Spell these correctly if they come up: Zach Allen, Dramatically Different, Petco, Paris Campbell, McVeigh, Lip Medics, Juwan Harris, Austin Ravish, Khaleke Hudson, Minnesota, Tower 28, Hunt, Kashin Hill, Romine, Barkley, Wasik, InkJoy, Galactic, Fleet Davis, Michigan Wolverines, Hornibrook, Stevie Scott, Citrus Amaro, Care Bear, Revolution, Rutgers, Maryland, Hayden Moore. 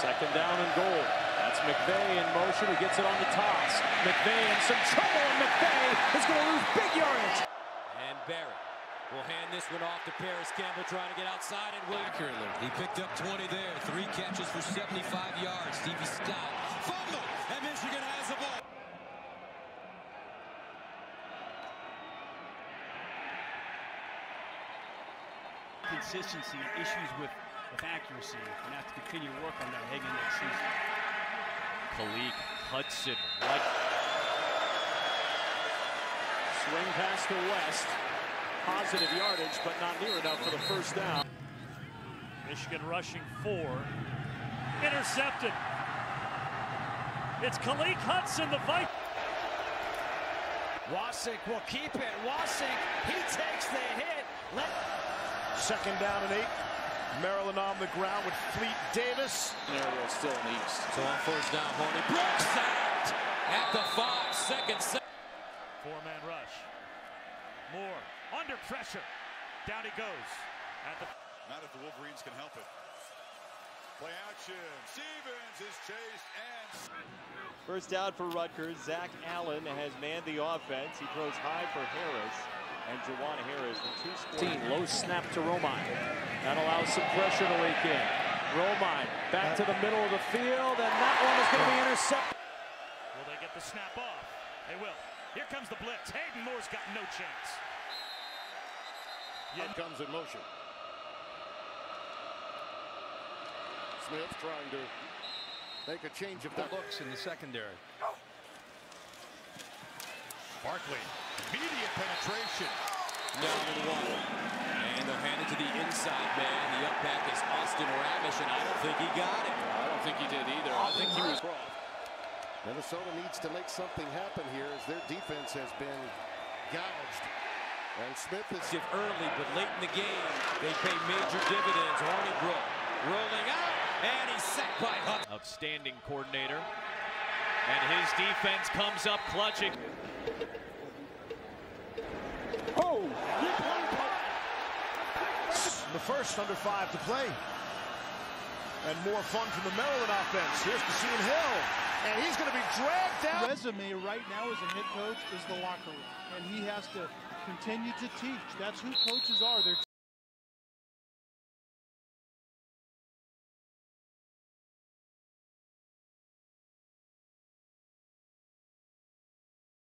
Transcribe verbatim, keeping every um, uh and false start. Second down and goal. That's McVeigh in motion, who gets it on the toss. McVeigh in some trouble, and McVeigh is going to lose big yardage. And Barry will hand this one off to Paris Campbell, trying to get outside and win. Accurately. He picked up twenty there. Three catches for seventy-five yards. Stevie Scott fumble, and Michigan has the ball. Consistency issues with, with accuracy, and have to continue work on that heading next season. Khaleke Hudson, right. Swing past the West. Positive yardage, but not near enough for the first down. Michigan rushing four. Intercepted. It's Khaleke Hudson, the Viking. Wasik will keep it. Wasik, he takes the hit. Let Second down and eight. Maryland on the ground with Fleet Davis. Maryland still in the East. So on first down, Hornibrook sacked at the five. Second sack. Four-man rush. Moore under pressure. Down he goes. At the Not if the Wolverines can help it. Play action. Stevens is chased and... First down for Rutgers. Zach Allen has manned the offense. He throws high for Harris. And Juwan Harris, the two-score. Low snap to Romine. That allows some pressure to leak in. Romine back to the middle of the field, and that one is going to be intercepted. Will they get the snap off? They will. Here comes the blitz. Hayden Moore's got no chance. Hunt comes in motion. Smith trying to make a change of the looks in the secondary. Barkley, immediate penetration. Down and one. And they'll hand it to the inside man. The up back is Austin Ravish, and I don't think he got it. I don't think he did either. I think he was wrong. Minnesota needs to make something happen here as their defense has been gouged. And Smith is early, but late in the game, they pay major dividends. Hornibrook rolling out, and he's sacked by Hunt. Outstanding coordinator. And his defense comes up clutching. Oh! The first under five to play. And more fun from the Maryland offense. Here's Kashin Hill. And he's going to be dragged down. Resume right now as a head coach is the locker room. And he has to continue to teach. That's who coaches are. They're